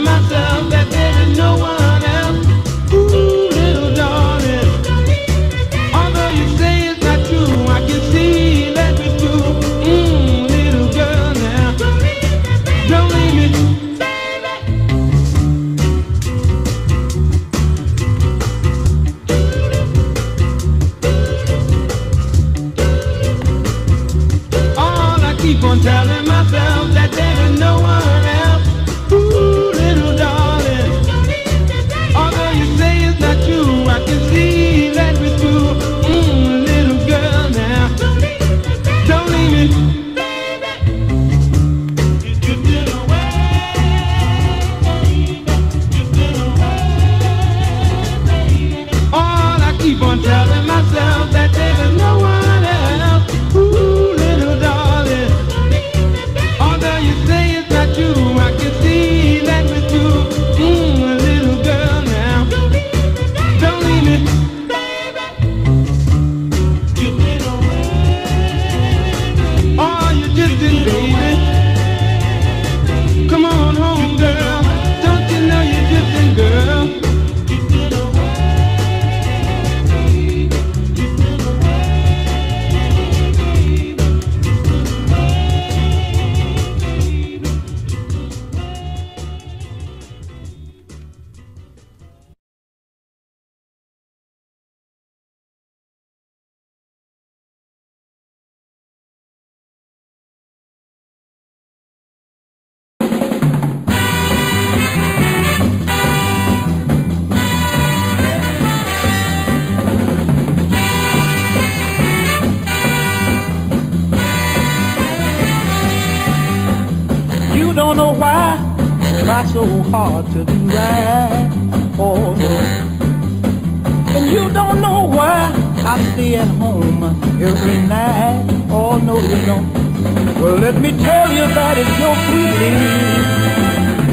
Myself that there is no one else. Ooh, little darling, don't know why it's so hard to do right. Oh, no. And you don't know why I stay at home every night. Oh, no, you don't. Well, let me tell you that it's your feelings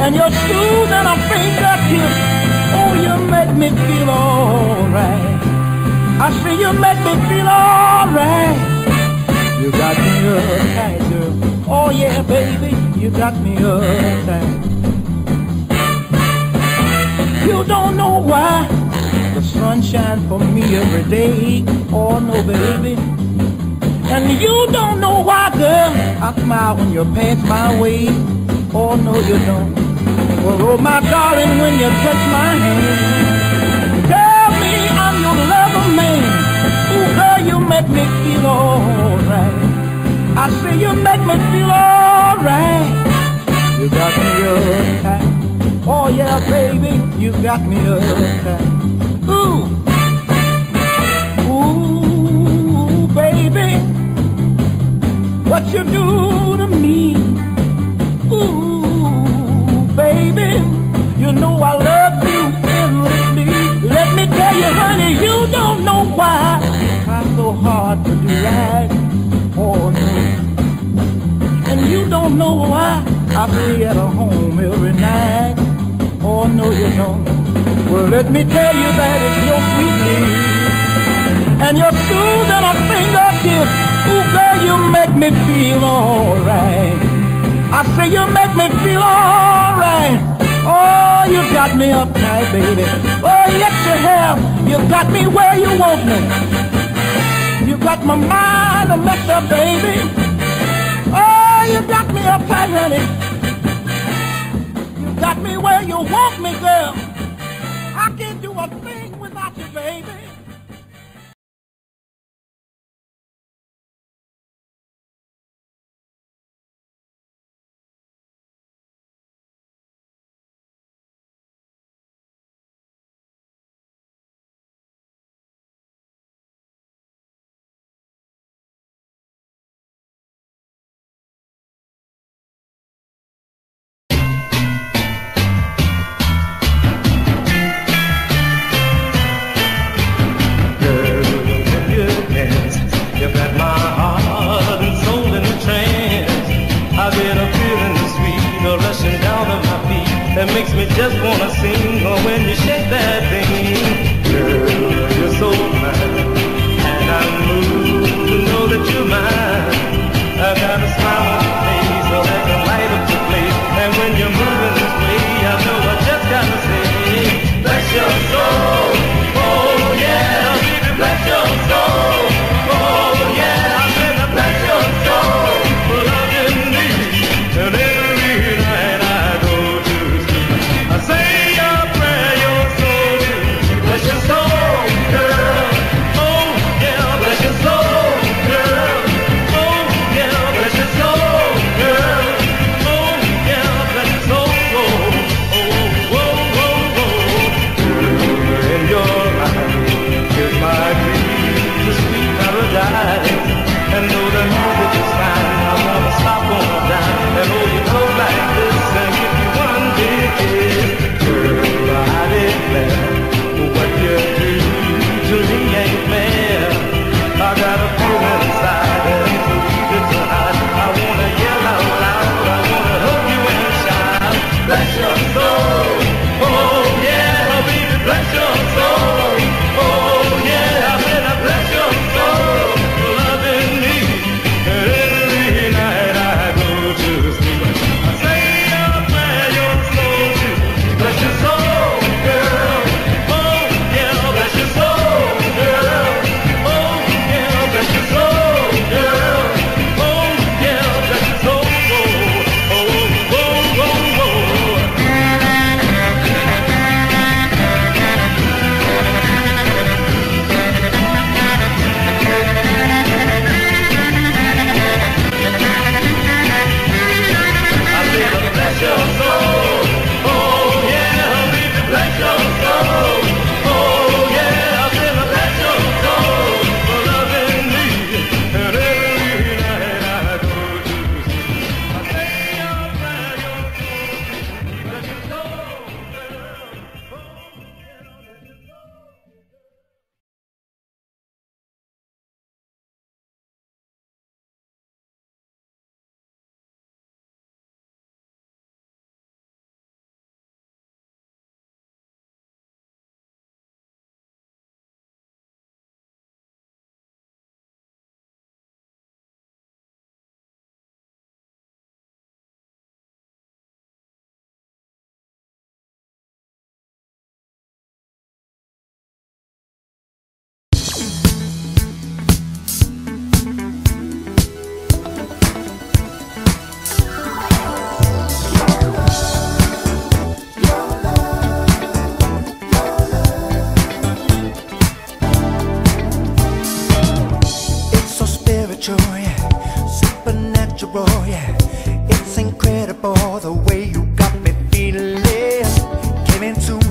and your shoes and a fingertip. Oh, you make me feel alright. I say you make me feel alright. You got me uptight, girl. Oh yeah, baby, you got me uptight. You don't know why the sun shines for me every day. Oh no, baby. And you don't know why, girl, I smile when you pass my way. Oh no, you don't. Well, oh my darling, when you touch my hand, tell me I'm your lover man. Girl, you make me feel alright. I say you make me feel alright. You got me uptight. Oh yeah, baby, you got me uptight. Ooh, ooh, baby, what you do to me? Ooh, baby, you know I love you endlessly. Let me tell you, honey, you don't know why. So hard to do right, oh no. And you don't know why I be at a home every night. Oh no, you don't. Well, let me tell you that it's your sweetness and your shoes and a fingertip. Ooh, girl, you make me feel alright. I say you make me feel alright. Oh, you got me uptight, baby. Oh, yes you have. You got me where you want me. You got my mind a messed up, baby. Oh, you got me uptight, honey. You got me where you want me, girl. I can't do a thing without you, baby. Say a prayer, your soul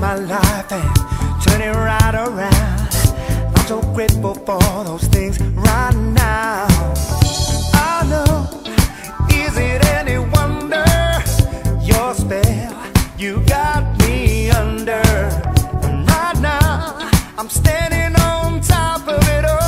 my life and turn it right around. I'm so grateful for those things right now. I know, is it any wonder your spell you got me under? And right now, I'm standing on top of it all.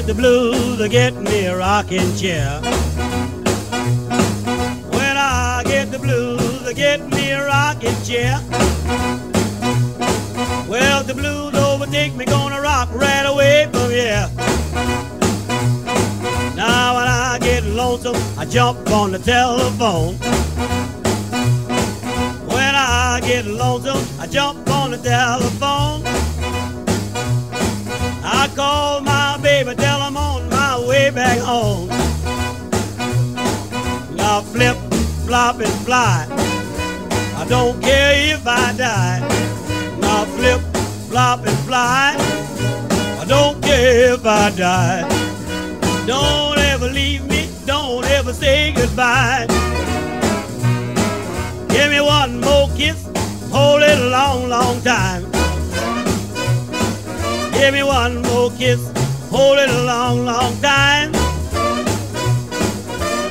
get the blues, I get me a rocking chair. When I get the blues, I get me a rocking chair. Well, the blues overtake me, gonna rock right away from here. Now when I get lonesome, I jump on the telephone. When I get lonesome, I jump on the telephone. I call my baby, tell him on my way back home. Now flip, flop, and fly, I don't care if I die. Now flip, flop, and fly, I don't care if I die. Don't ever leave me, don't ever say goodbye. Give me one more kiss, hold it a long, long time. Give me one more kiss, hold it a long, long time.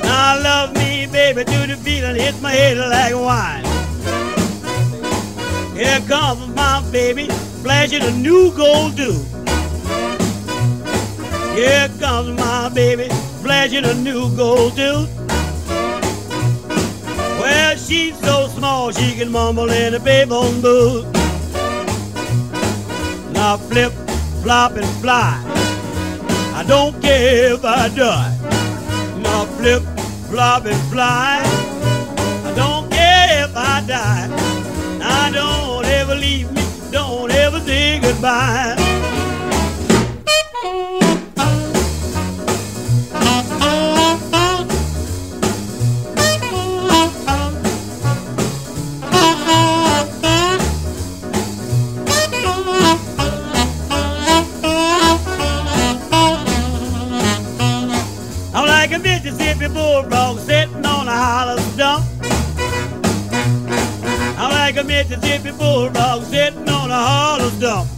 Now love me, baby, do the feeling, hit my head like wine. Here comes my baby, flashing a new gold tooth. Here comes my baby, flashing a new gold tooth. Well, she's so small, she can mumble in a payphone booth. Now flip, flop, and fly, I don't care if I die. Now flip, flop, and fly, I don't care if I die. Now don't ever leave me, don't ever say goodbye. Like a Mississippi bulldog sitting on a hollow stump. I'm like a Mississippi bulldog sitting on a hollow stump.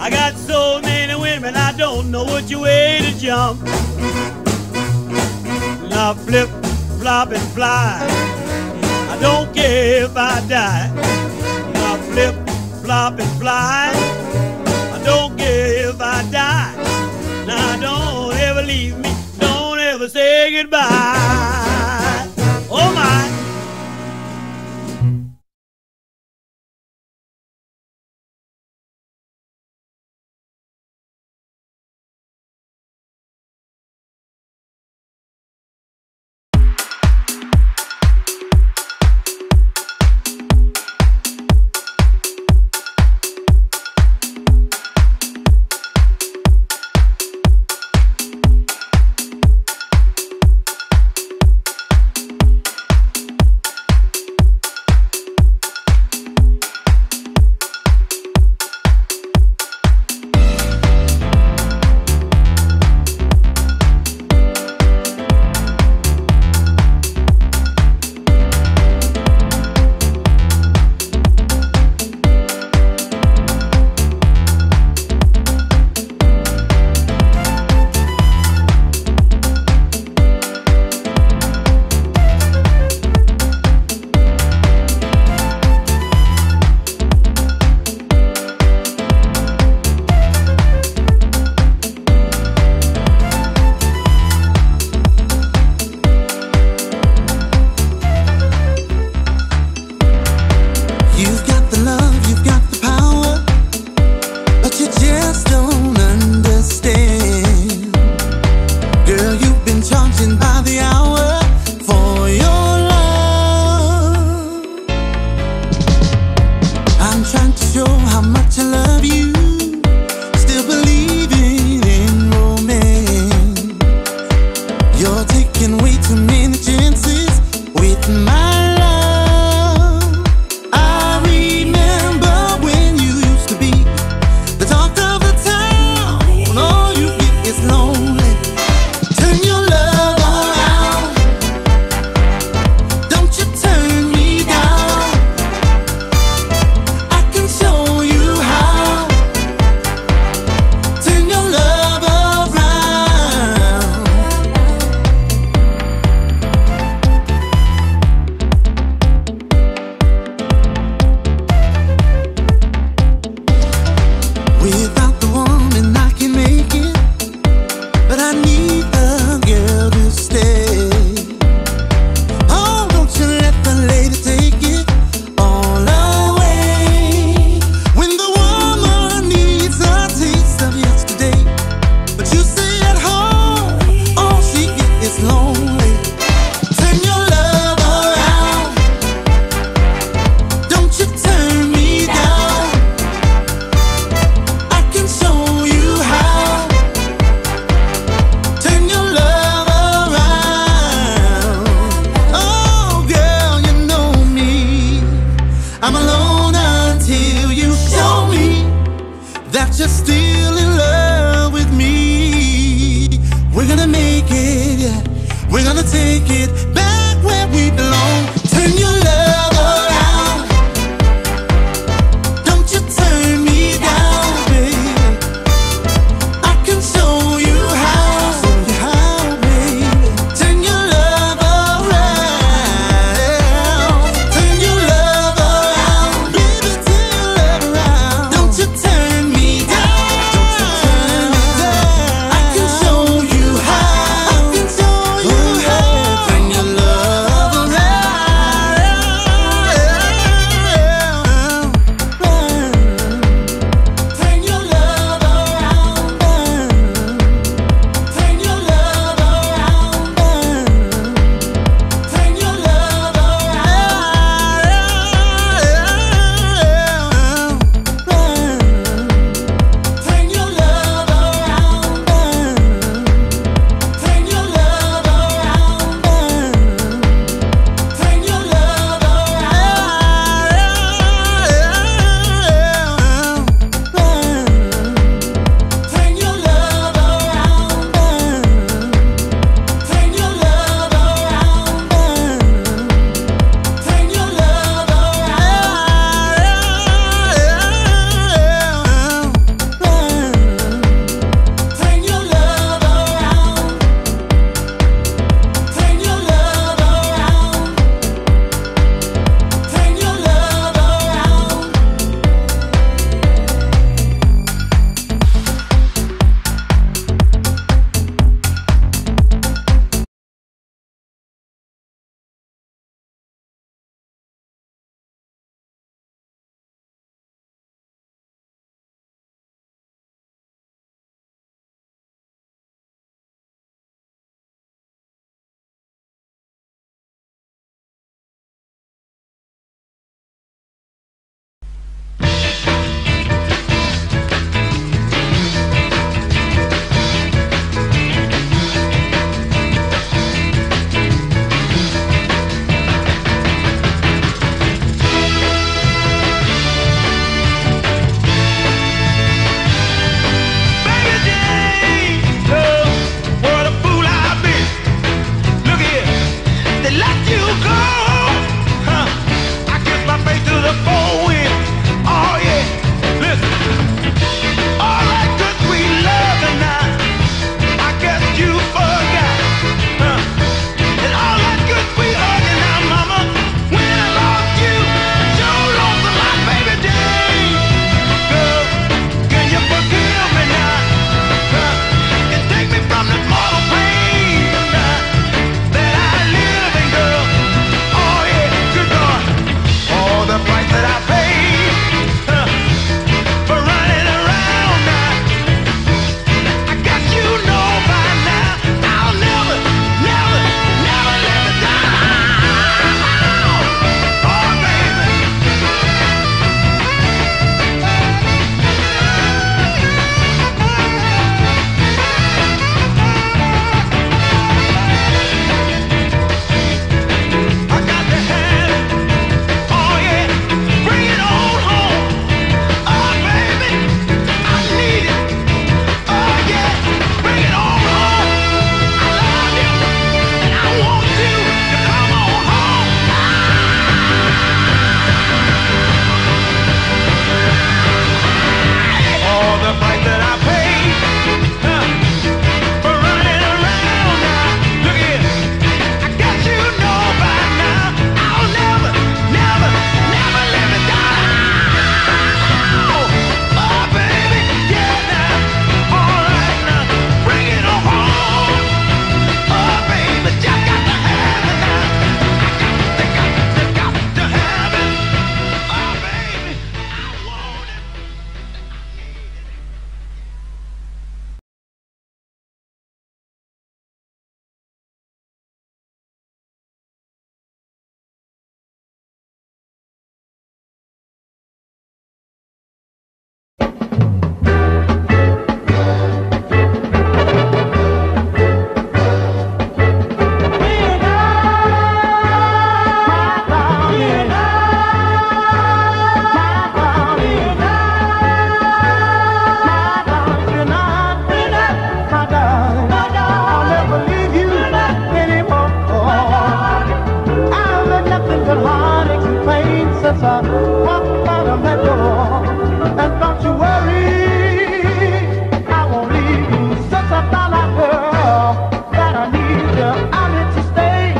I got so many women, I don't know which way to jump. Now flip, flop, and fly, I don't care if I die. Now flip, flop, and fly, I don't care if I die. Now don't ever leave me, don't ever say goodbye. Oh my. I'm alone until you show me that you're still in love with me. We're gonna make it, yeah. We're gonna take it back where we belong. Turn your love around. Don't you turn me down, baby. I can show you how, baby. Turn your love around. Turn your love around, baby. Turn your love around. Don't you turn me down. Don't you turn me down. I can show you how. I can show you how. Turn your love around. Turn your love around. Turn your love around. Turn your love around. Turn your love around. Turn your love around. Turn your love around. Turn your love around. Turn your love around. Turn your love around. Turn your love around. Turn your love around. Turn your love around. Baby Jane, oh, what a fool I've been. Look here, they let you go. Huh? I kiss my face to the four-wind. Oh yeah, listen. All right, good sweet love tonight. I guess you forgot. Huh? And all that good sweet hugging now, mama. When I lost you, I sure lost a lot, baby Jane. Girl, can you forgive me now? Huh? And take me from this mortal pain tonight that I live in, girl. Oh yeah, good God. Oh, the price that I paid, huh, for running around now. I guess you know by now I'll never, never, never let you down. Oh baby. I got the hand, oh yeah, bring I popped out of that door. And don't you worry, I won't leave you. Such a dollar girl that I need you. I'm here to stay.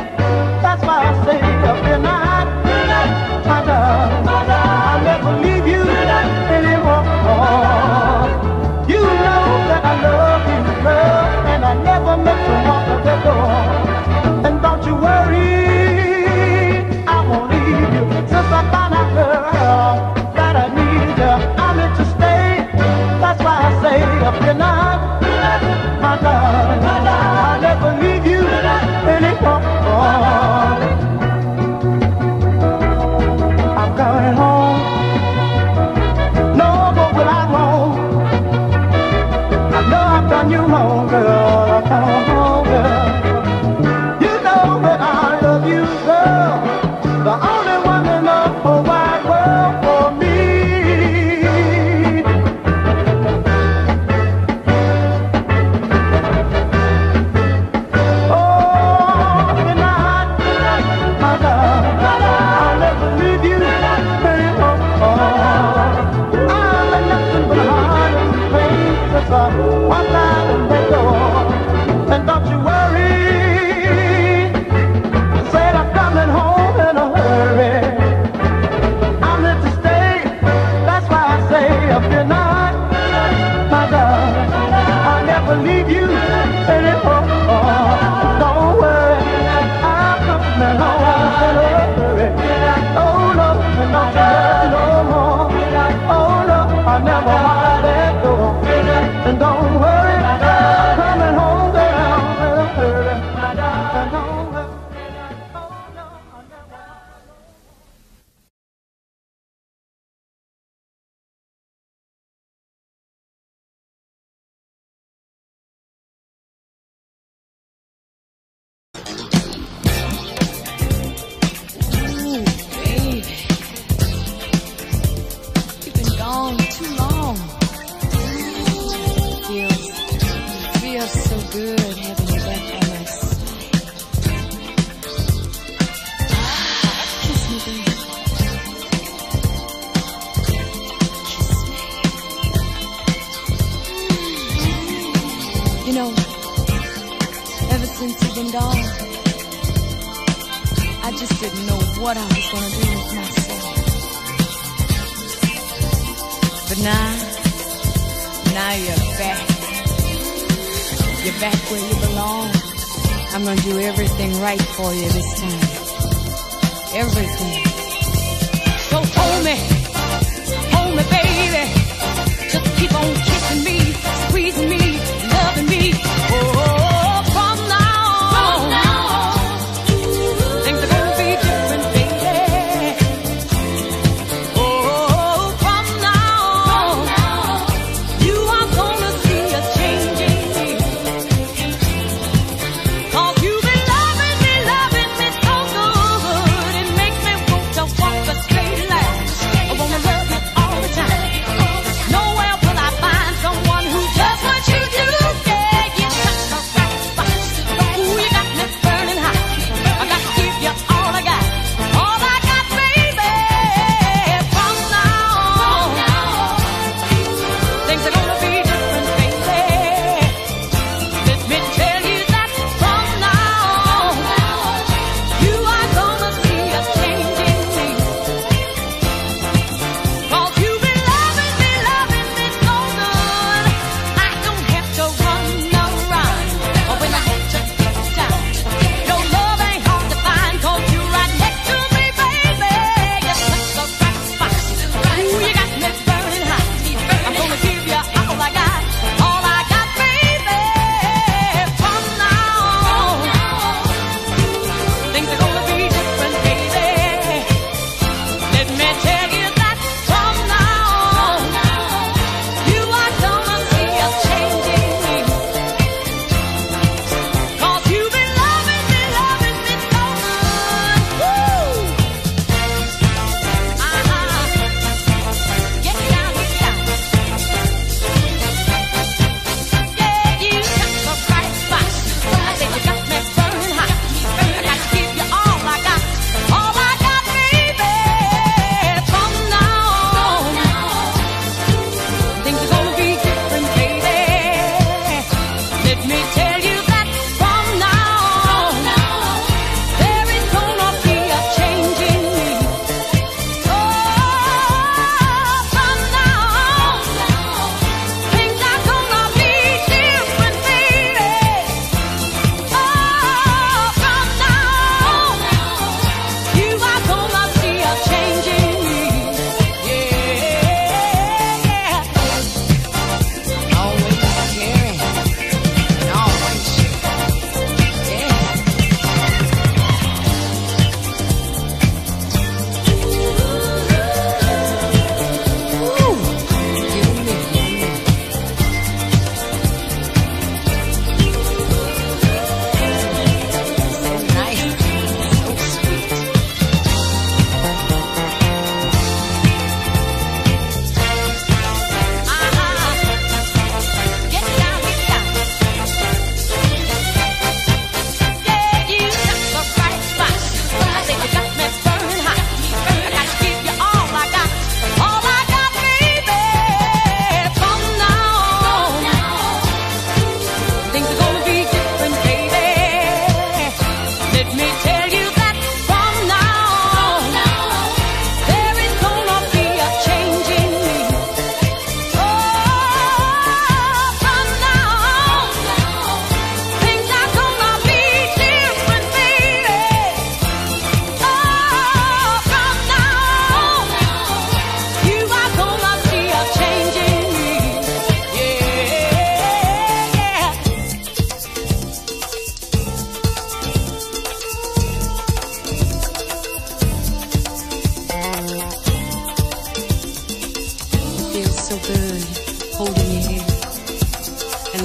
That's why I say good night, my darling. I'll never leave you anymore. You know that I love you, girl, and I never meant to walk out that door. And don't you worry.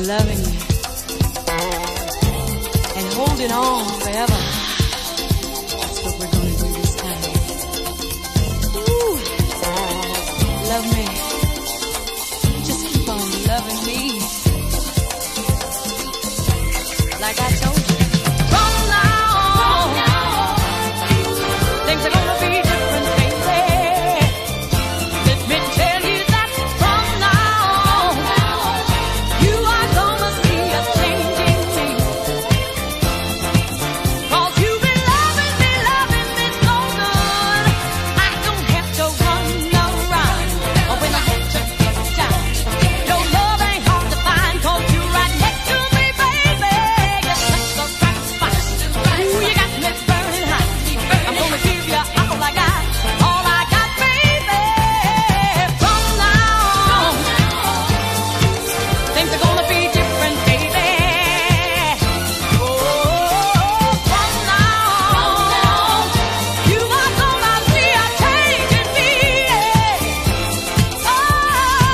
loving you and holding on forever. That's what we're gonna do this time. Ooh. Love me. Just keep on loving me. Like I told you. From now on, things are gonna be different, baby. Let me tell you that from now on, you are gonna see a changing me. 'Cause you've been loving me so good. I don't have to run around when I have to get down. No love ain't hard to find, 'cause you're right next to me, baby. You're such the right spot. Ooh, you got me burning hot. I'm gonna give you all I got. All I got, baby. From now on, things are gonna be different, baby. Oh, from now on, you are gonna see a change in me. Oh, from now on, just keep on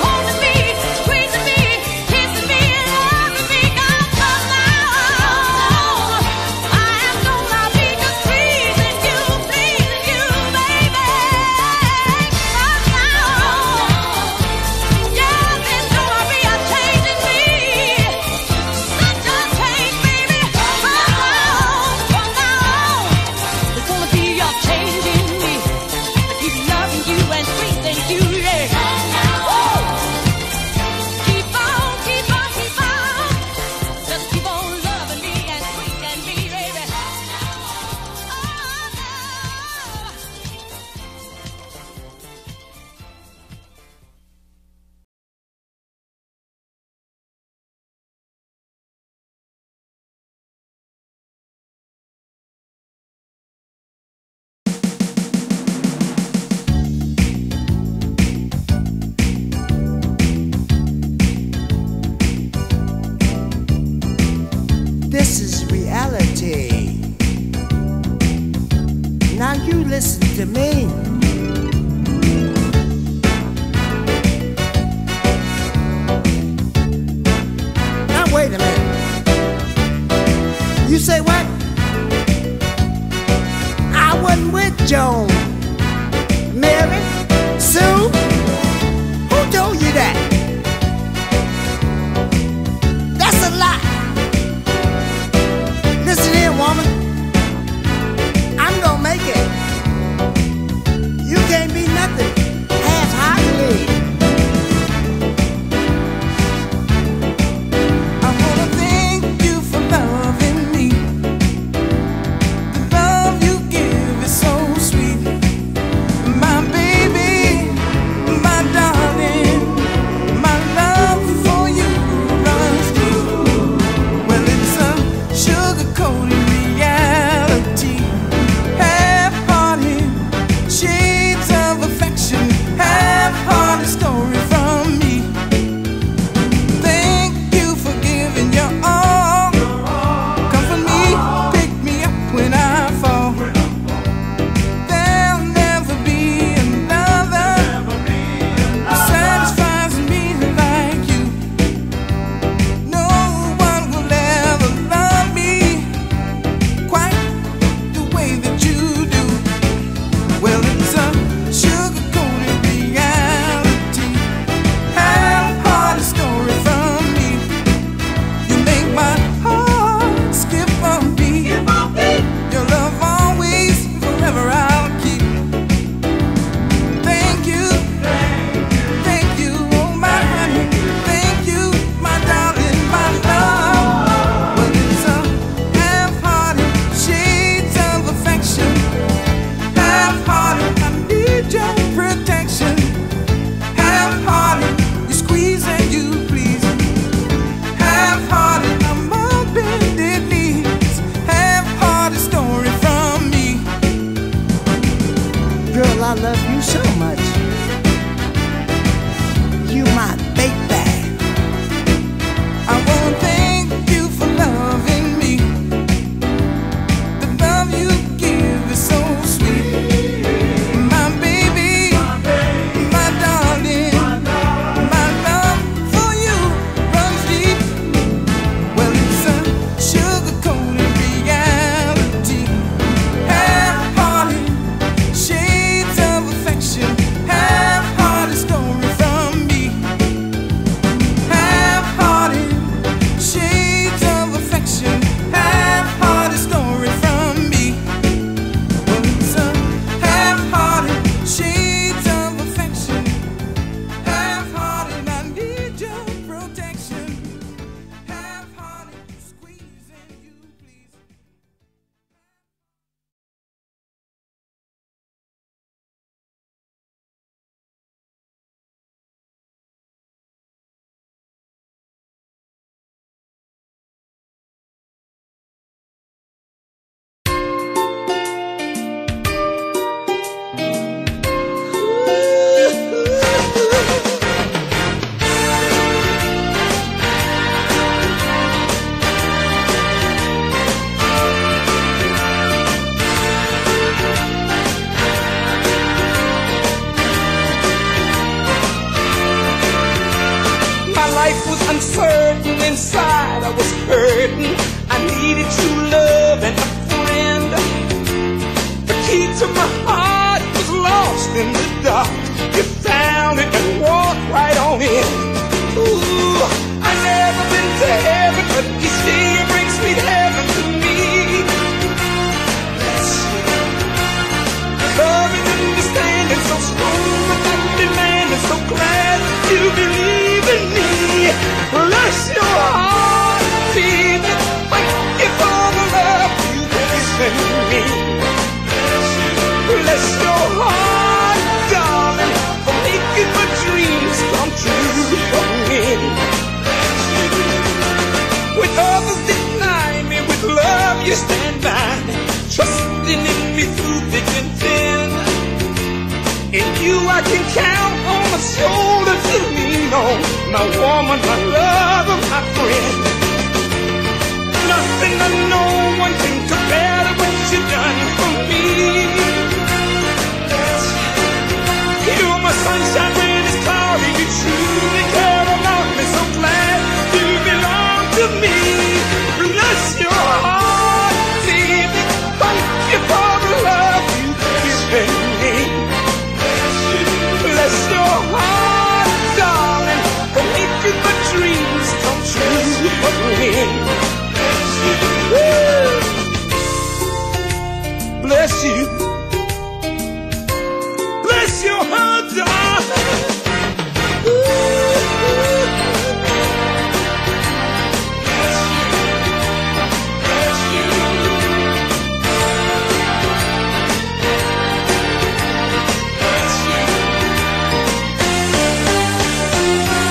holding me, squeezing me, kissing me, and loving me. 'Cause from now on, I am gonna be just pleasing you, baby. From now on, yeah, there's gonna be a change in me. Such a change, baby. From now on, there's gonna be a change in me. I keep loving you and pleasing you, yeah. Woo! Keep on, keep on, keep on. Just keep on loving me and squeezing me, baby. Oh, no. This is reality. Now you listen to me. Now wait a minute. You say what? I wasn't with Joan, Mary, Sue. Who told you that? That's a lie. Listen here, woman, I'm gonna make it. You can't be nothing half-heartedly. I wanna thank you for loving me. The love you give is so sweet. hurting. I needed true love and a friend. The key to my heart was lost in the dark. You found it and walked right on in. Ooh, I've never been to heaven, but each day it brings sweet heaven to me. Bless you. Love and understanding so strong, I'm demanding, so glad that you believe in me. Bless your heart, feel it, thank you for the love you place in me. Bless your heart, darling, for making my dreams come true for me. When others deny me, with love you stand by, trusting in me through thick and thin. In you I can count on my shoulder to lean on, my woman, my lover, my friend. Nothing or no one can compare to what you've done for me. You're my sunshine when it's cloudy, you truly care about me, so glad you belong to me. Bless your heart, dear, thank you for the love you give me. Bless your heart, darling, for making my dreams come true for me. Bless you. Bless your heart, darling.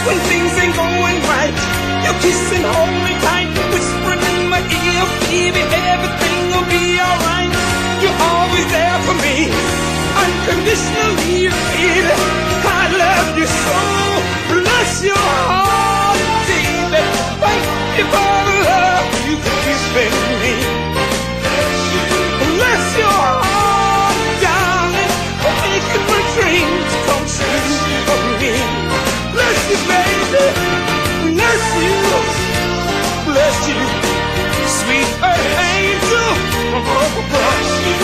When things ain't going right, you kiss and hold me tight, whispering in my ear, baby, everything will be alright. You're always there for me, unconditionally, baby. I love you so. Bless your heart, baby. Thank you for the love you give me. Bless your heart, darling, for making my dreams come true for me. Bless you, baby. Bless you. Bless you, sweet angel. Bless you.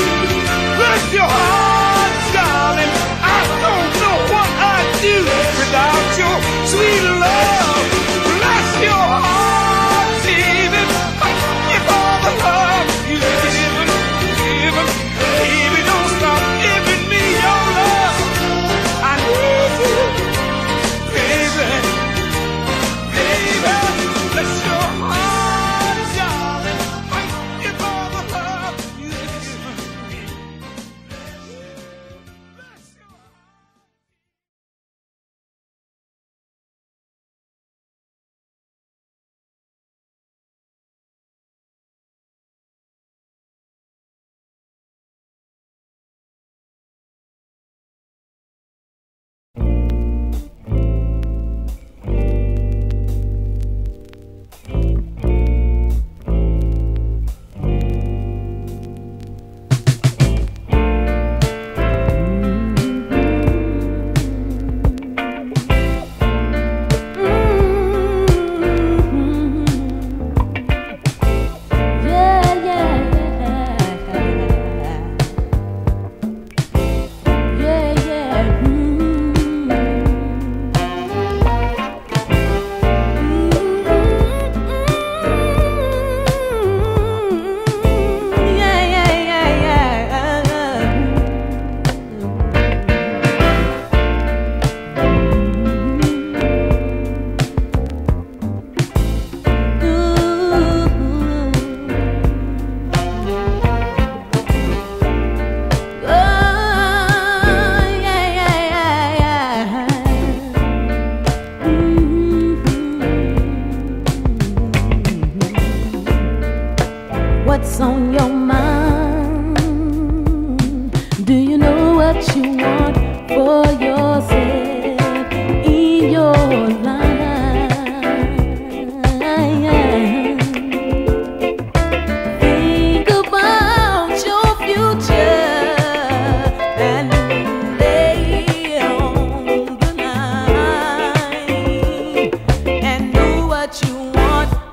Bless your heart, darling. I don't know what I'd do without your sweet love. Bless your heart, baby. Thank you for the love you've given, given. Baby, don't stop giving me your love. I need you, baby, baby. Bless your heart.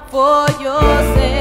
For yourself.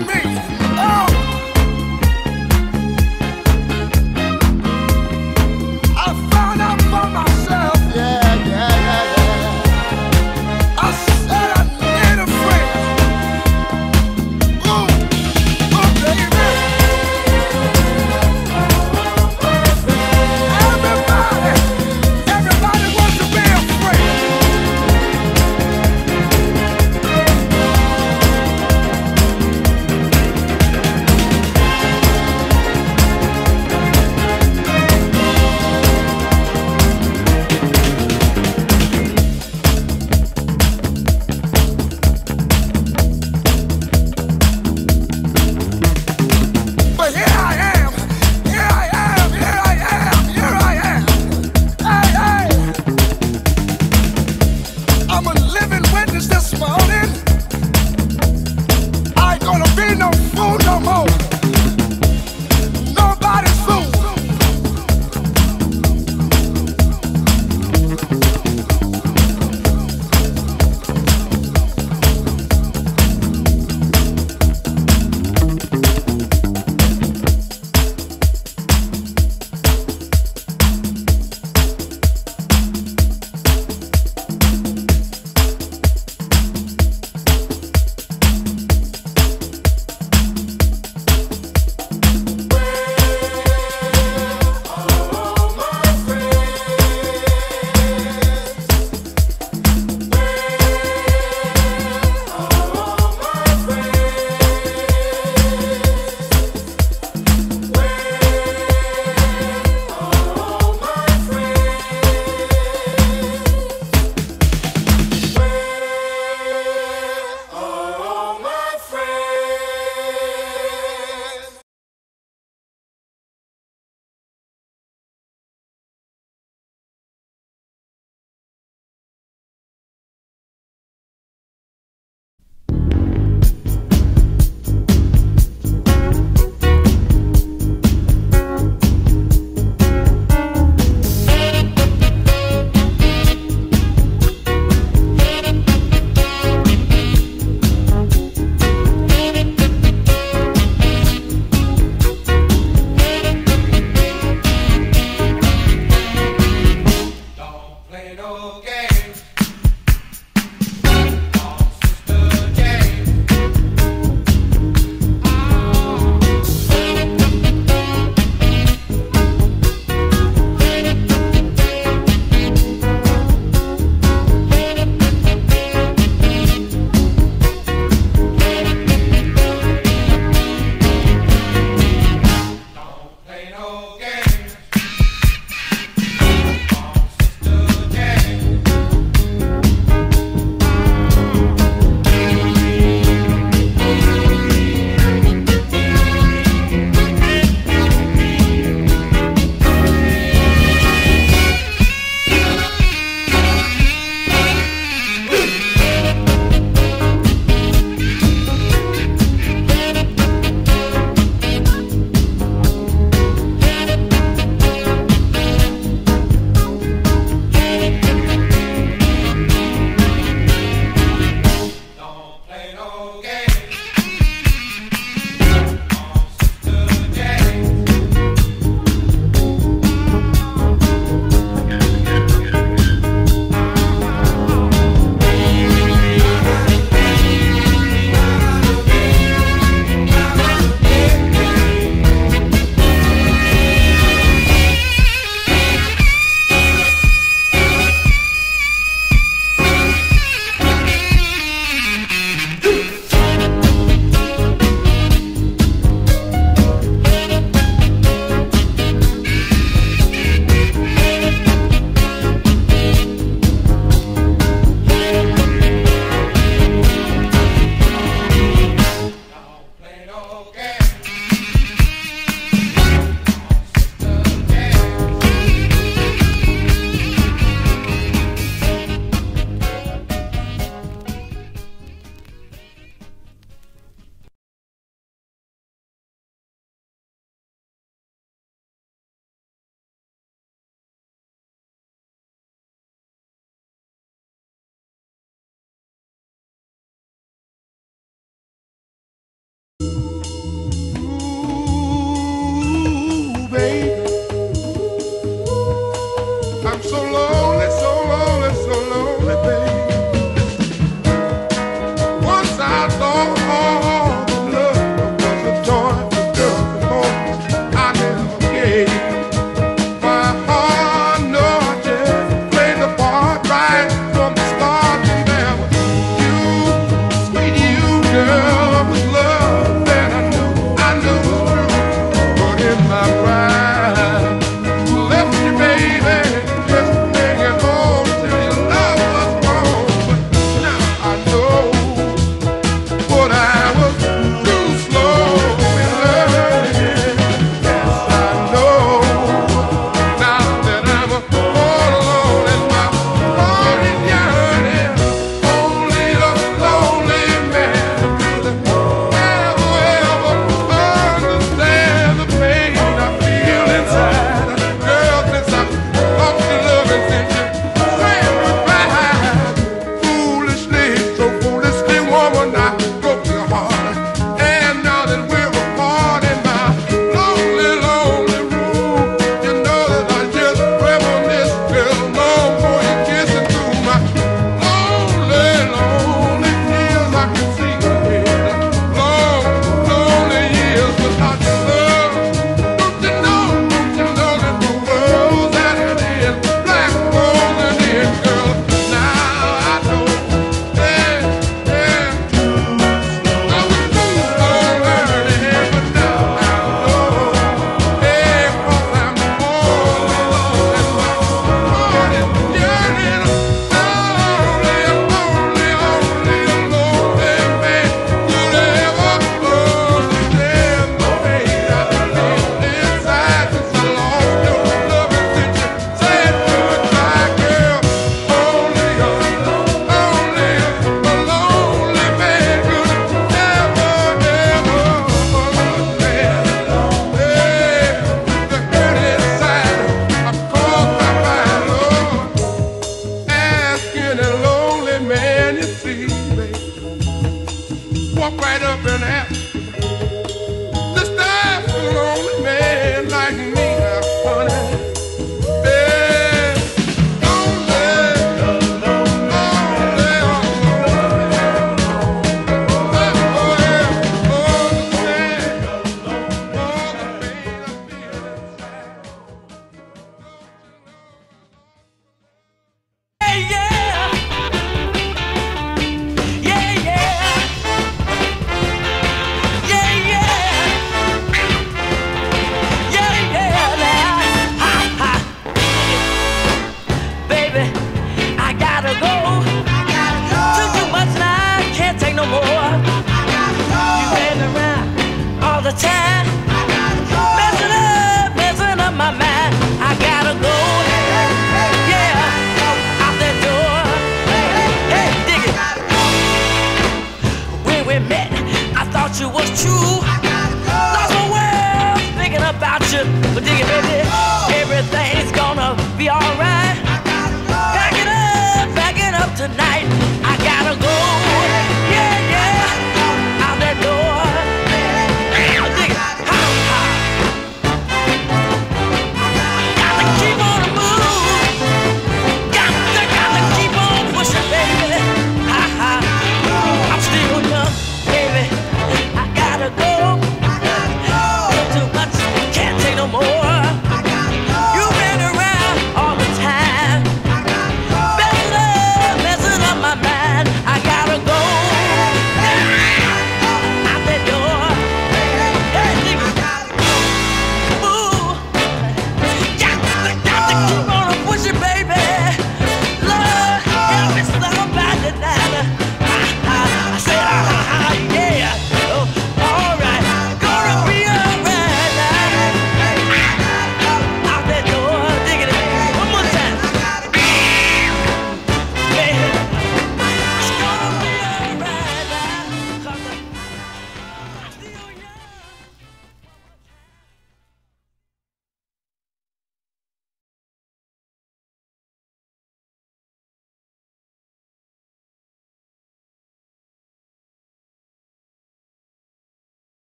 on me. I found out for myself. I said I need a friend. Ooh, baby. Everybody wants to be a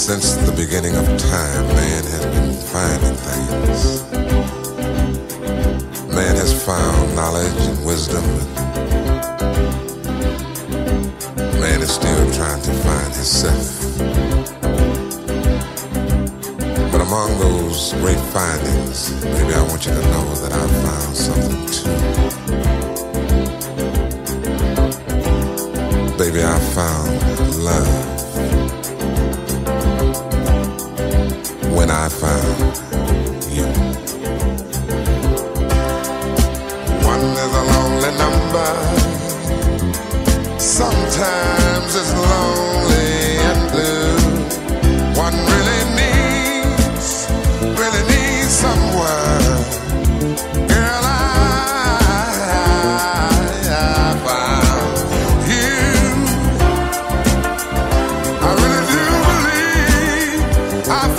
Since the beginning of time, man has been finding things. Man has found knowledge and wisdom. Man is still trying to find himself. But among those great findings, maybe I want you to know that I found something too. Baby, I found love. I found you. One is a lonely number. Sometimes it's lonely and blue. One really needs someone. Girl, I found you. I really do believe I found.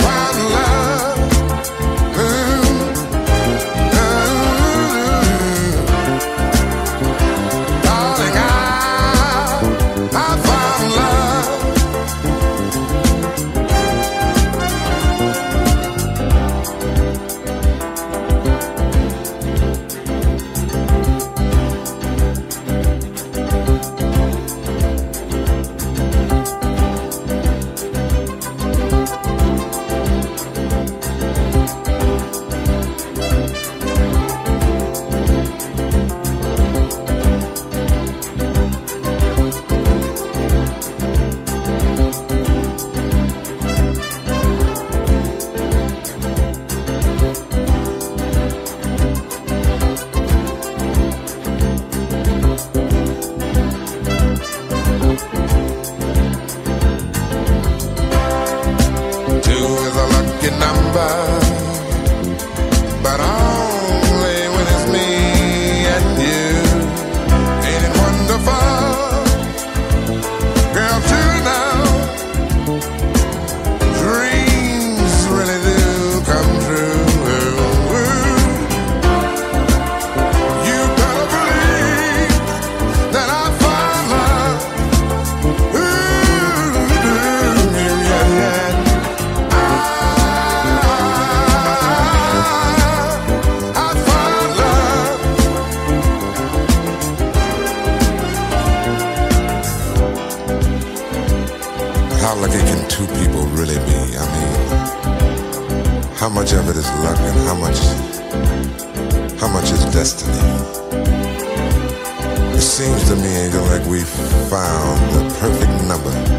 How lucky can two people really be? I mean, how much of it is luck and how much is destiny? It seems to me, Angel, like we found the perfect number.